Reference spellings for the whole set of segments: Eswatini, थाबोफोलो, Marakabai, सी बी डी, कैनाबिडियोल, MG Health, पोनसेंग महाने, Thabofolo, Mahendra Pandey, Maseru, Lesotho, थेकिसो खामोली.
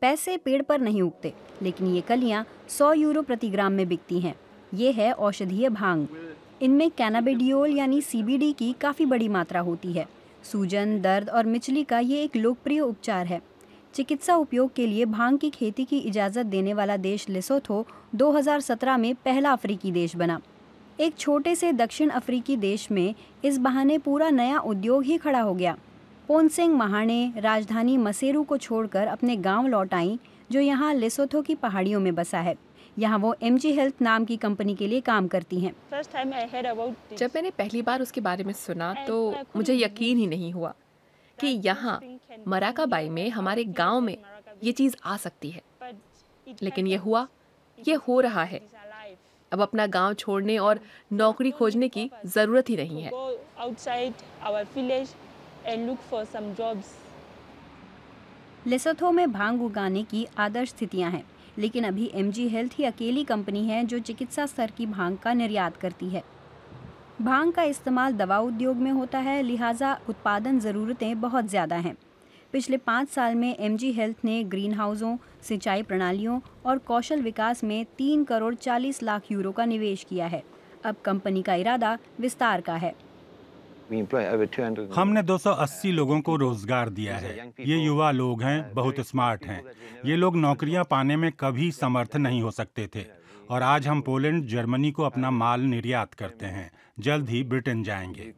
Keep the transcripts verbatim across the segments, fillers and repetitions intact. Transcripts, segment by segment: पैसे पेड़ पर नहीं उगते, लेकिन ये कलियाँ सौ यूरो प्रति ग्राम में बिकती हैं। ये है औषधीय भांग। इनमें कैनाबिडियोल यानी सी बी डी की काफ़ी बड़ी मात्रा होती है। सूजन, दर्द और मिचली का ये एक लोकप्रिय उपचार है। चिकित्सा उपयोग के लिए भांग की खेती की इजाज़त देने वाला देश लेसोथो दो हज़ार सत्रह में पहला अफ्रीकी देश बना। एक छोटे से दक्षिण अफ्रीकी देश में इस बहाने पूरा नया उद्योग ही खड़ा हो गया। पोनसेंग महाने राजधानी मसेरू को छोड़कर अपने गांव लौट आईं, जो यहाँ लेसोथो की पहाड़ियों में बसा है। यहाँ वो एम जी हेल्थ नाम की कंपनी के लिए काम करती हैं। जब मैंने पहली बार उसके बारे में सुना तो मुझे यकीन ही नहीं हुआ कि यहाँ मराकाबाई में हमारे गांव में ये चीज़ आ सकती है, लेकिन ये हुआ, ये हो रहा है। अब अपना गांव छोड़ने और नौकरी खोजने की ज़रूरत ही नहीं है। लेसोथो में भांग उगाने की आदर्श स्थितियाँ हैं, लेकिन अभी एम जी हेल्थ ही अकेली कंपनी है जो चिकित्सा स्तर की भांग का निर्यात करती है। भांग का इस्तेमाल दवा उद्योग में होता है, लिहाजा उत्पादन ज़रूरतें बहुत ज़्यादा हैं। पिछले पाँच साल में एम जी हेल्थ ने ग्रीन हाउसों, सिंचाई प्रणालियों और कौशल विकास में तीन करोड़ चालीस लाख यूरो का निवेश किया है। अब कंपनी का इरादा विस्तार का है। हमने दो सौ अस्सी लोगों को रोजगार दिया है। ये युवा लोग हैं, बहुत स्मार्ट हैं। ये लोग नौकरियां पाने में कभी समर्थ नहीं हो सकते थे, और आज हम पोलैंड, जर्मनी को अपना माल निर्यात करते हैं। जल्द ही ब्रिटेन जाएंगे।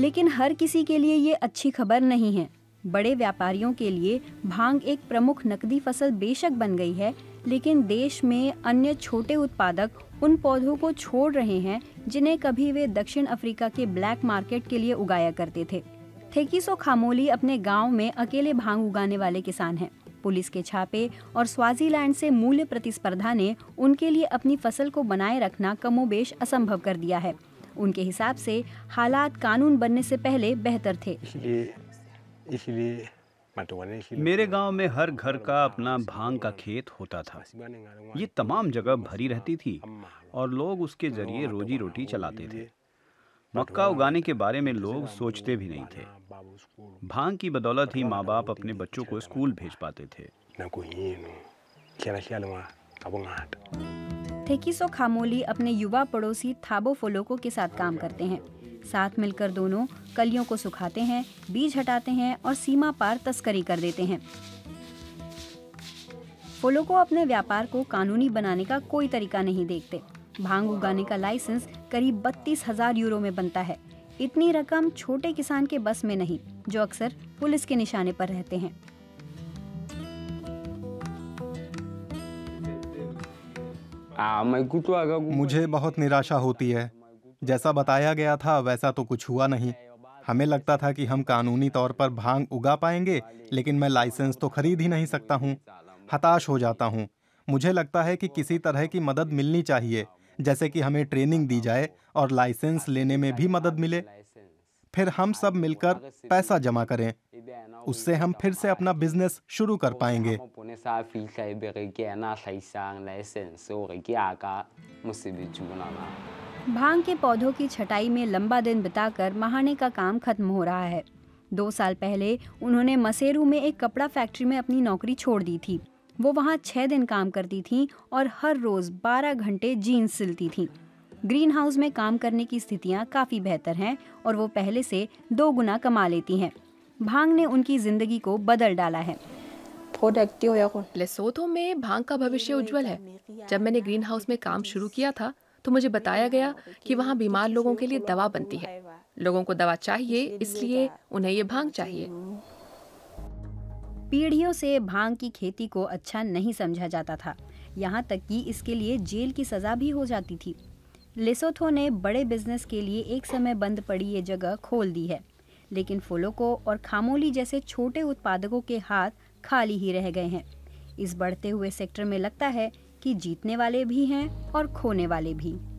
लेकिन हर किसी के लिए ये अच्छी खबर नहीं है। बड़े व्यापारियों के लिए भांग एक प्रमुख नकदी फसल बेशक बन गई है, लेकिन देश में अन्य छोटे उत्पादक उन पौधों को छोड़ रहे हैं जिन्हें कभी वे दक्षिण अफ्रीका के ब्लैक मार्केट के लिए उगाया करते थे। थेकिसो खामोली अपने गांव में अकेले भांग उगाने वाले किसान हैं। पुलिस के छापे और स्वाजीलैंड से मूल्य प्रतिस्पर्धा ने उनके लिए अपनी फसल को बनाए रखना कमोबेश असंभव कर दिया है। उनके हिसाब से हालात कानून बनने से पहले बेहतर थे। इसलिए मेरे गांव में हर घर का अपना भांग का खेत होता था। ये तमाम जगह भरी रहती थी और लोग उसके जरिए रोजी रोटी चलाते थे। मक्का उगाने के बारे में लोग सोचते भी नहीं थे। भांग की बदौलत ही माँ बाप अपने बच्चों को स्कूल भेज पाते थे। थेकिसो खामोली अपने युवा पड़ोसी थाबोफोलो को के साथ काम करते हैं। साथ मिलकर दोनों कलियों को सुखाते हैं, बीज हटाते हैं और सीमा पार तस्करी कर देते हैं। फोलो को अपने व्यापार को कानूनी बनाने का कोई तरीका नहीं देखते। भांग उगाने का लाइसेंस करीब बत्तीस हजार यूरो में बनता है। इतनी रकम छोटे किसान के बस में नहीं, जो अक्सर पुलिस के निशाने पर रहते हैं। मुझे बहुत निराशा होती है। जैसा बताया गया था वैसा तो कुछ हुआ नहीं। हमें लगता था कि हम कानूनी तौर पर भांग उगा पाएंगे, लेकिन मैं लाइसेंस तो खरीद ही नहीं सकता हूँ। हताश हो जाता हूँ। मुझे लगता है कि किसी तरह की मदद मिलनी चाहिए, जैसे कि हमें ट्रेनिंग दी जाए और लाइसेंस लेने में भी मदद मिले। फिर हम सब मिलकर पैसा जमा करें, उससे हम फिर से अपना बिजनेस शुरू कर पाएंगे। भांग के पौधों की छटाई में लंबा दिन बिताकर महाने का काम खत्म हो रहा है। दो साल पहले उन्होंने मसेरू में एक कपड़ा फैक्ट्री में अपनी नौकरी छोड़ दी थी। वो वहाँ छः दिन काम करती थीं और हर रोज़ बारह घंटे जीन्स सिलती थीं। ग्रीन हाउस में काम करने की स्थितियाँ काफ़ी बेहतर हैं और वो पहले से दो गुना कमा लेती हैं। भांग ने उनकी ज़िंदगी को बदल डाला है। लेसोथो में भांग का भविष्य उज्जवल है। जब मैंने ग्रीन हाउस में काम शुरू किया था तो मुझे बताया गया कि वहाँ बीमार लोगों के लिए दवा बनती है। लोगों को दवा चाहिए, इसलिए उन्हें ये भांग चाहिए। पीढ़ियों से भांग की खेती को अच्छा नहीं समझा जाता था, यहाँ तक कि इसके लिए जेल की सजा भी हो जाती थी। लेसोथो ने बड़े बिजनेस के लिए एक समय बंद पड़ी ये जगह खोल दी है, लेकिन फोलो को और खामोली जैसे छोटे उत्पादकों के हाथ खाली ही रह गए हैं। इस बढ़ते हुए सेक्टर में लगता है कि जीतने वाले भी हैं और खोने वाले भी।